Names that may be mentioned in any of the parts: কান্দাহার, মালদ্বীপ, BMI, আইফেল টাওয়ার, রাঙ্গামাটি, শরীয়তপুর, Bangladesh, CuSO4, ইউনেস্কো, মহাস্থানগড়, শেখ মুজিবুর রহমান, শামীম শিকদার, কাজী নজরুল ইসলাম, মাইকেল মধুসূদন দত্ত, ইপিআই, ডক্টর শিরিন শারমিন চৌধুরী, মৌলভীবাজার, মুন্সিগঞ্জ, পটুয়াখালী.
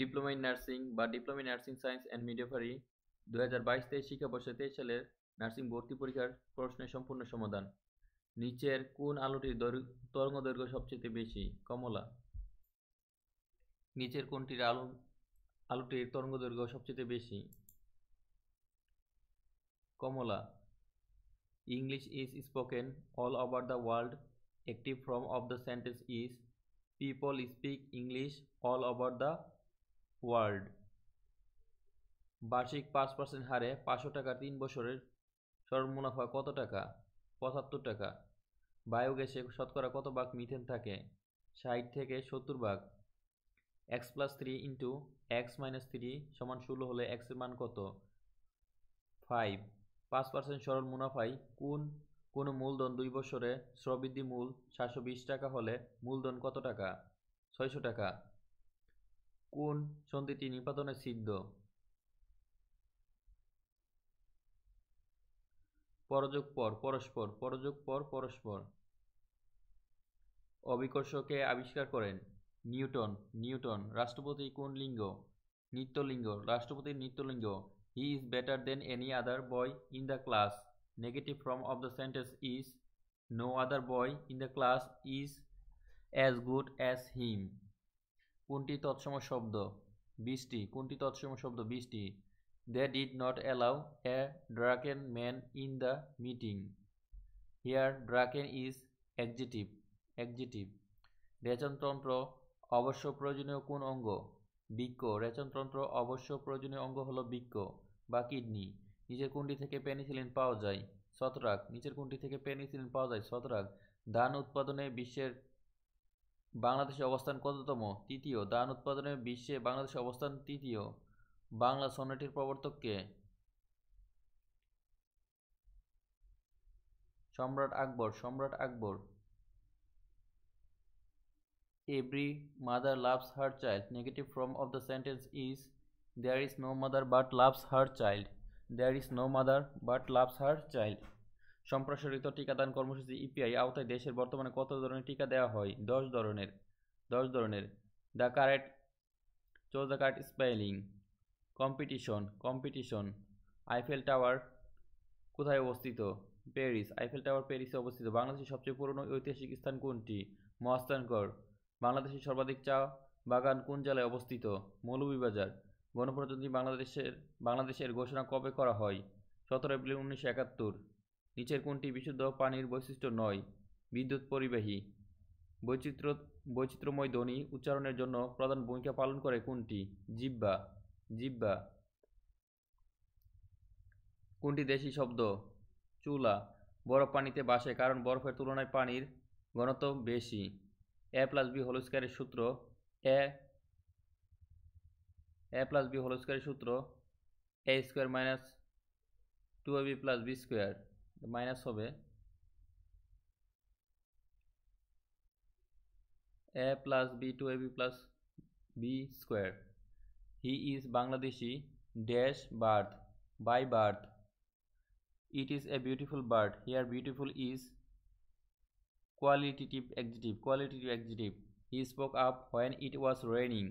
Diploma in nursing বা diploma in nursing science and midwifery 2022-23 শিক্ষাবর্ষে 23 সালের নার্সিং ভর্তি পরীক্ষার প্রশ্নের সম্পূর্ণ সমাধান। নিচের কোন আলোটির তরঙ্গদৈর্ঘ্য সবচেয়ে বেশি? কমলা। নিচের কোনটির আলোটির তরঙ্গদৈর্ঘ্য সবচেয়ে বেশি? কমলা। English is spoken all over the world. একটি form of the sentence is people speak English all over the world. বার্ষিক 5% হারে 500 টাকা 3 বছরের সর্বমুনাফা কত টাকা? 75 টাকা। বায়োগ্যাসে শতকরা কত ভাগ মিথেন থাকে? 60 থেকে 70 ভাগ। x + 3 × x - 3 = 16 হলে x এর মান কত? 5। 5% সরল মুনাফায় কোন মূলধন 2 বছরে সর্ববৃদ্ধি মূল 720 টাকা হলে মূলধন কত টাকা? 600 টাকা। কোন সন্ধিটি নিপাতনে সিদ্ধ? পরযোগ পর পরস্পর, পরযোগ পর পরস্পর। অভিকর্ষকে আবিষ্কার করেন? নিউটন। রাষ্ট্রপতি কোন লিঙ্গ? নিত্যলিঙ্গ। রাষ্ট্রপতির নিত্যলিঙ্গ। He is better than any other boy in the class. Negative form of the sentence is no other boy in the class is as good as him. কোনটি তৎসম শব্দ? 20টি। কোনটি তৎসম শব্দ? 20টি। They did not allow a drunken man in the meeting. Here drunken is adjective. রেচনতন্ত্র অবশ্য প্রয়োজনীয় কোন অঙ্গ? বৃক্ক। রেচনতন্ত্র অবশ্য প্রয়োজনীয় অঙ্গ হলো বৃক্ক বা কিডনি। নিচের কোনটি থেকে পেনিসিলিন পাওয়া যায়? ছত্রাক। নিচের কোনটি থেকে পেনিসিলিন পাওয়া যায়? ছত্রাক। ধান উৎপাদনে বিশ্বের বাংলাদেশের অবস্থান কততম? 3য়। ধান উৎপাদনে বিশ্বে বাংলাদেশের অবস্থান 3য়। বাংলা সনেটের প্রবর্তক কে? সম্রাট Akbar. Every mother loves her child. Negative form of the sentence is there is no mother but loves her child. There is no mother but loves her child. সম্প্রসারিত টিকাদান কর্মসূচি ইপিআই আওতায় দেশের বর্তমানে কত ধরনের টিকা দেওয়া হয়? 10 ধরনের। The correct spelling. Competition. আইফেল টাওয়ার কোথায় অবস্থিত? প্যারিস। আইফেল টাওয়ার প্যারিসে অবস্থিত। বাংলাদেশের সবচেয়ে পুরনো ঐতিহাসিক স্থান কোনটি? মহাস্থানগড়। বাংলাদেশের সর্বাধিক চা বাগান কোন জেলায় অবস্থিত? মৌলভীবাজার। গণপ্রজাতন্ত্রী বাংলাদেশের ঘোষণা কবে করা হয়? 17 এপ্রিল 1971। নিচের কোনটি বিশুদ্ধ পানির বৈশিষ্ট্য নয়? বিদ্যুৎ পরিবাহী। বৈচিত্র্যময় ধ্বনি উচ্চারণের জন্য প্রধান ভূমিকা পালন করে কোনটি? জিহ্বা। কোনটি দেশি শব্দ? চুলা। বরফ পানিতে ভাসে কারণ বরফের তুলনায় পানির ঘনত্ব বেশি। a + b হোল স্কয়ারের সূত্র a² - 2ab + b² মাইনাস হবে a + b2ab + b²। He is Bangladeshi dash birth by birth. It is a beautiful bird. Here beautiful is qualitative adjective. He spoke up when it was raining.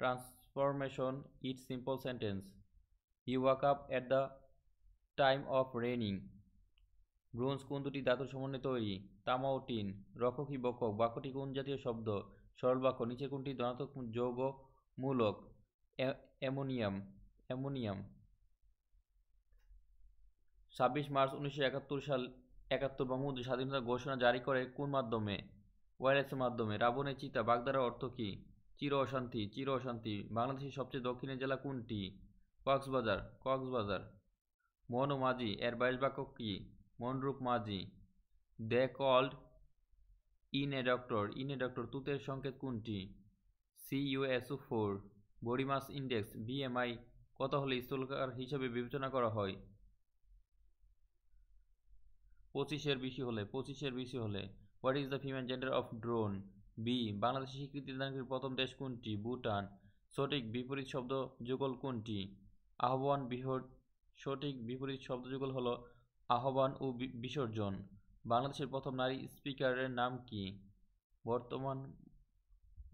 Transformation is simple sentence. He woke up at the time of raining. Bronze কোন দুটি ধাতুর সমন্বয়ে তৈরি? তামা ও tin. রক্ষক কি বক্ষক? বাক্যটি কোন জাতীয় শব্দ? সরল বাক্য। নিচের কোনটি ধনাত্মক যৌগমূলক? অ্যামোনিয়াম। 26 মার্চ 1971 সাল বঙ্গবন্ধু স্বাধীনতা ঘোষণা জারি করে কোন মাধ্যমে? ওয়্যারলেসের মাধ্যমে। রাবণে চিতা বাগদারার অর্থ কি? চির অশান্তি। বাংলাদেশের সবচেয়ে দক্ষিণের জেলা কোনটি? কক্সবাজার। মন ও মাঝি এর বাইশ বাক্য কি? মনরূপ মাঝি। They called in a doctor. তুতের সংকেত কোনটি? CuSO4। Body mass index BMI কত হলে স্থূলকায় হিসেবে বিবেচনা করা হয়? 25-এর বেশি হলে। What is the female gender of drone? B. বাংলাদেশে স্বীকৃতি দানকারী প্রথম দেশ কোনটি? ভুটান। সঠিক বিপরীত শব্দ যুগল কোনটি? আহ্বান বিহর। সঠিক বিপরীত শব্দ যুগল হলো আহ্বান ও বিসর্জন। বাংলাদেশের প্রথম নারী স্পিকারের নাম কি? বর্তমান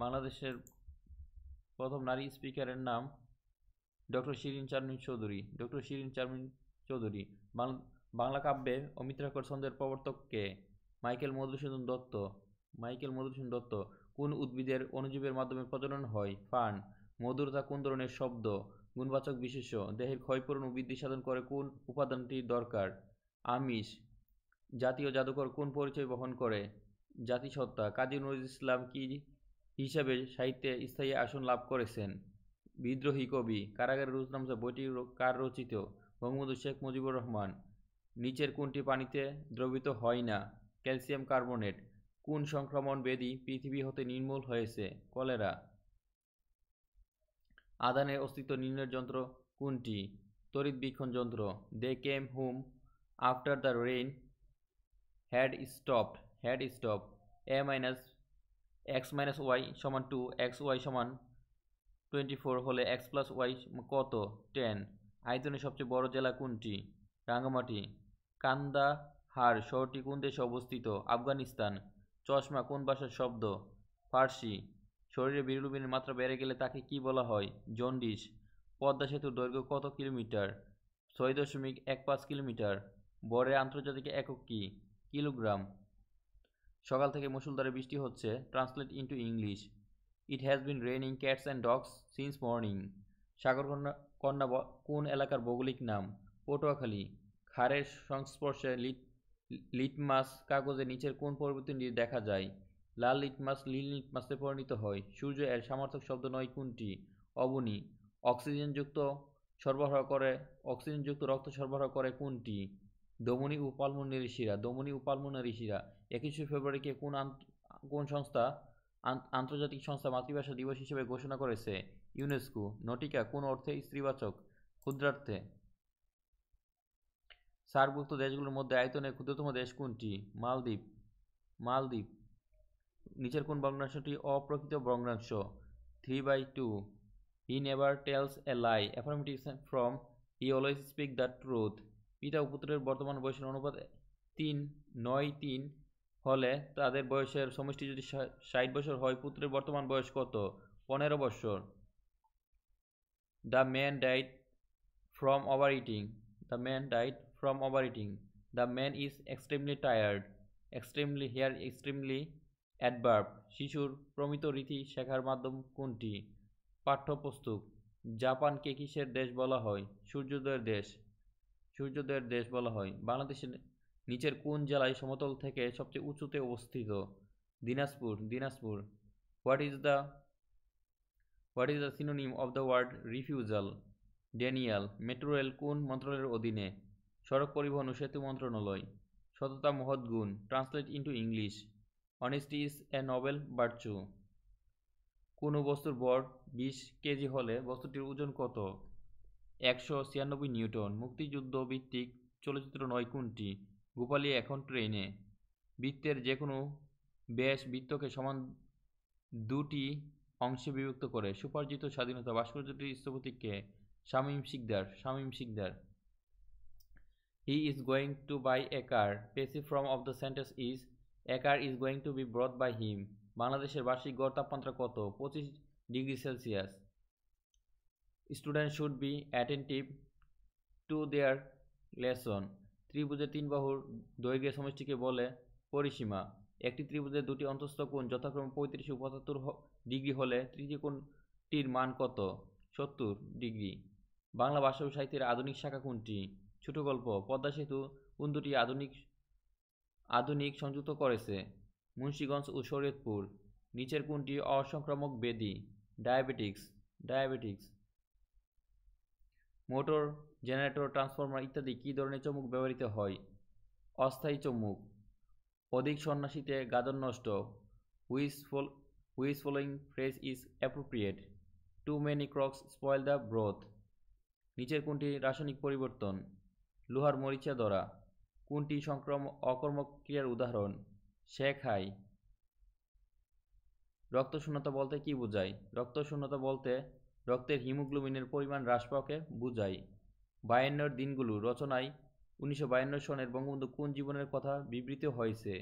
বাংলাদেশের প্রথম নারী স্পিকারের নাম ডক্টর শিরিন শারমিন চৌধুরী। ডক্টর শিরিন শারমিন চৌধুরী। বাংলা কাব্যে অমিত্রাক্ষর ছন্দের প্রবর্তক কে? মাইকেল মধুসূদন দত্ত। মাইকেল মধুসূদন দত্ত। কোন উদ্ভিদের অণুজীবের মাধ্যমে প্রজনন হয়? ফান। মধুরতা কোন ধরনের শব্দ? গুণবাচক বিশেষ্য। দেহের ক্ষয়পূরণ ও বৃদ্ধি সাধন করে কোন উপাদানটি দরকার? আমিষ। জাতীয় জাদুকর কোন পরিচয় বহন করে? জাতিসত্তা। কাজী নজরুল ইসলাম কি হিসাবে সাহিত্যে স্থায়ী আসন লাভ করেছেন? বিদ্রোহী কবি। কারাগারের রোজনামচা বইটি কার রচিত? বঙ্গবন্ধু শেখ মুজিবুর রহমান। নিচের কোনটি পানিতে দ্রবিত হয় না? Calcium carbonate. কোন সংক্রমণ ব্যাধি পৃথিবী হতে নির্মূল হয়েছে? কলেরা। আধানের অস্তিত্ব নির্ণয়ের যন্ত্র কোনটি? তড়িৎবীক্ষণ যন্ত্র। They came home after the rain had stopped. Had stop. A minus X minus Y সমান 2, এক্স ওয়াই সমান 24 হলে এক্স প্লাস ওয়াই কত? 10। আয়তনের সবচেয়ে বড় জেলা কোনটি? রাঙ্গামাটি। কান্দাহার শহরটি কোন দেশে অবস্থিত? আফগানিস্তান। চশমা কোন ভাষার শব্দ? ফার্সি। শরীরে বিলিরুবিনের মাত্রা বেড়ে গেলে তাকে কি বলা হয়? জন্ডিস। পদ্মা সেতুর দৈর্ঘ্য কত কিলোমিটার? 6.15 কিলোমিটার। বরের আন্তর্জাতিক একক কি? কিলোগ্রাম। সকাল থেকে মুষলধারে বৃষ্টি হচ্ছে। Translate into English. It has been raining cats and dogs since morning. সাগরকন্যা কোন এলাকার ভৌগোলিক নাম? পটুয়াখালী। খারের সংস্পর্শে লিটমাস কাগজে নিচের কোন পরিবর্তনটি দেখা যায়? লাল লিটমাস নীল লিটমাসে পরিণত হয়। সূর্য এর সমার্থক শব্দ নয় কোনটি? অবনী। অক্সিজেনযুক্ত রক্ত সরবরাহ করে কোনটি? ধমনী ও পালমোনারি শিরা। ধমনী ও পালমোনারি শিরা। 21শে ফেব্রুয়ারিকে কোন সংস্থা আন্তর্জাতিক সংস্থা মাতৃভাষা দিবস হিসেবে ঘোষণা করেছে? ইউনেস্কো। নটিকা কোন অর্থে স্ত্রীবাচক? ক্ষুদ্রার্থে। সার্কভুক্ত দেশগুলোর মধ্যে আয়তনের ক্ষুদ্রতম দেশ কোনটি? মালদ্বীপ। মালদ্বীপ। নিচের কোন ভগ্নাংশটি অপ্রকৃত ভগ্নাংশ? 3/2। He never tells a lie affirmative from he always speak the truth. পিতা ও পুত্রের বর্তমান বয়সের অনুপাত 3.93 হলে তাদের বয়সের সমষ্টি যদি 60 বছর হয় পুত্রের বর্তমান বয়স কত? 15 বছর। The man died from over eating. The man died from over eating. The man is extremely tired. Extremely here extremely adverb. শিশুর প্রমিত রীতি শেখার মাধ্যম কোনটি? পাঠ্যপুস্তক। জাপানকে কিসের দেশ বলা হয়? সূর্যোদয়ের দেশ। সূর্যোদয়ের দেশ বলা হয়। বাংলাদেশের নিচের কোন জেলায় সমতল থেকে সবচেয়ে উঁচুতে অবস্থিত? Dinajpur. Dinajpur. What is the synonym of the word refusal? Denial. Metro rail কোন মন্ত্রণালয়ের অধীনে? সড়ক পরিবহন ও সেতু মন্ত্রণালয়। সততা মহৎ গুণ। Translate into English. Honesty is a noble virtue. কোনো বস্তুর ভর 20 কেজি হলে বস্তুটির ওজন কত? 196 নিউটন। মুক্তিযুদ্ধ ভিত্তিক চলচ্চিত্র নয় কোনটি? গোপালী এখন ট্রেনে। বৃত্তের যে কোনো ব্যাস বৃত্তকে সমান 2টি অংশে বিভক্ত করে। সুপার্জিত স্বাধীনতা ভাস্কর্যটির স্থপতি কে? শামীম শিকদার। শামীম শিকদার। He is going to buy a car. Passive form of the sentence is a car is going to be brought by him. বাংলাদেশের বার্ষিক গড় তাপমাত্রা কত? 25 degree Celsius. Students should be attentive to their lesson. ত্রিভুজের 3 বাহুর দৈর্ঘ্যের সমষ্টিকে বলে পরিসীমা। একটি ত্রিভুজের 2টি অন্তঃস্থ কোণ যথাক্রমে 35 ও 75 ডিগ্রি হলে তৃতীয় কোণটির মান কত? 70 ডিগ্রি। বাংলা ভাষা ও সাহিত্যের আধুনিক শাখা কোনটি? ছোট গল্প। পদ্মা সেতু কোন দুটি আধুনিক সংযুক্ত করেছে? মুন্সিগঞ্জ ও শরীয়তপুর। নিচের কোনটি অসংক্রামক ব্যাধি? Diabetics. Diabetics. Motor, generator, transformer ইত্যাদি কী ধরনের চমক ব্যবহৃত হয়? অস্থায়ী চমক। অধিক সন্ন্যাসীতে গাজন নষ্ট। Which following phrase is appropriate? Too many cooks spoil the broth. নিচের কোনটি রাসায়নিক পরিবর্তন? লোহার মরিচা ধরা। কোনটি অকর্মক ক্রিয়ার উদাহরণ? Shake high. রক্তশূন্যতা বলতে কী বোঝায়? রক্তশূন্যতা বলতে রক্তের হিমোগ্লোবিনের পরিমাণ হ্রাস পাওয়াকে বোঝায়। 52 দিনগুলো রচনায় 1952 সনের বঙ্গবন্ধু কোন জীবনের কথা বিবৃত হয়েছে?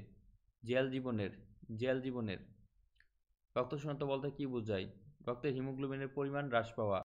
জেল জীবনের। জেল জীবনের। রক্তশূন্যতা বলতে কী বোঝায়? রক্তে হিমোগ্লোবিনের পরিমাণ হ্রাস পাওয়া।